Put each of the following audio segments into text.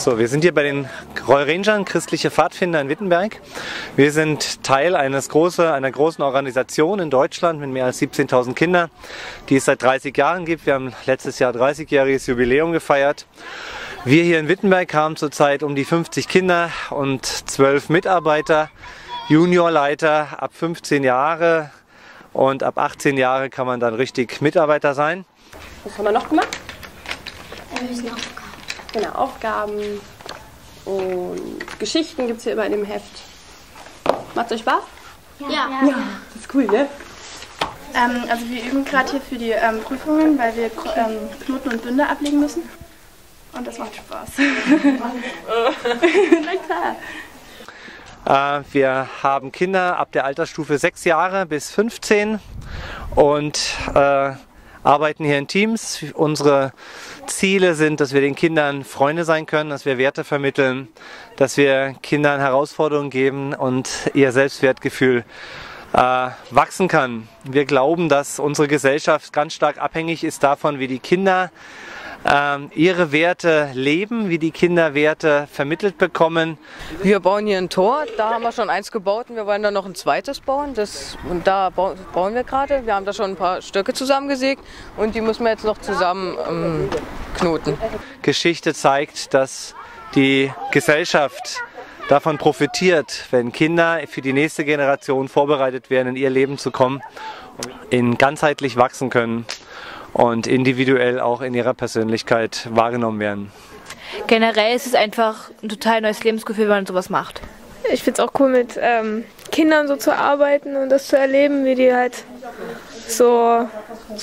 So, wir sind hier bei den Royal Rangers, christliche Pfadfinder in Wittenberg. Wir sind Teil einer großen Organisation in Deutschland mit mehr als 17.000 Kindern, die es seit 30 Jahren gibt. Wir haben letztes Jahr 30-jähriges Jubiläum gefeiert. Wir hier in Wittenberg haben zurzeit um die 50 Kinder und 12 Mitarbeiter, Juniorleiter ab 15 Jahre und ab 18 Jahre kann man dann richtig Mitarbeiter sein. Was haben wir noch gemacht? Genau, Aufgaben und Geschichten gibt es hier immer in dem Heft. Macht's euch Spaß? Ja. Ja. Das ist cool, ne? Also wir üben gerade hier für die Prüfungen, weil wir Knoten und Bünde ablegen müssen. Und das macht Spaß. Na klar. Wir haben Kinder ab der Altersstufe 6 Jahre bis 15 und arbeiten hier in Teams. Unsere Ziele sind, dass wir den Kindern Freunde sein können, dass wir Werte vermitteln, dass wir Kindern Herausforderungen geben und ihr Selbstwertgefühl wachsen kann. Wir glauben, dass unsere Gesellschaft ganz stark abhängig ist davon, wie die Kinder ihre Werte leben, wie die Kinder Werte vermittelt bekommen. Wir bauen hier ein Tor, da haben wir schon eins gebaut und wir wollen dann noch ein zweites bauen. Und da bauen wir gerade. Wir haben da schon ein paar Stöcke zusammengesägt und die müssen wir jetzt noch zusammen knoten. Geschichte zeigt, dass die Gesellschaft davon profitiert, wenn Kinder für die nächste Generation vorbereitet werden, in ihr Leben zu kommen, ganzheitlich wachsen können und individuell auch in ihrer Persönlichkeit wahrgenommen werden. Generell ist es einfach ein total neues Lebensgefühl, wenn man sowas macht. Ich finde es auch cool, mit Kindern so zu arbeiten und das zu erleben, wie die halt so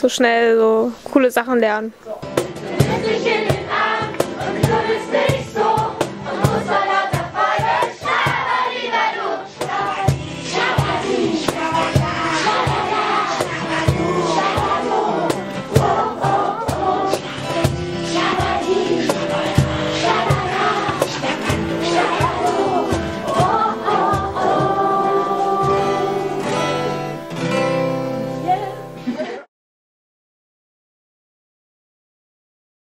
schnell so coole Sachen lernen.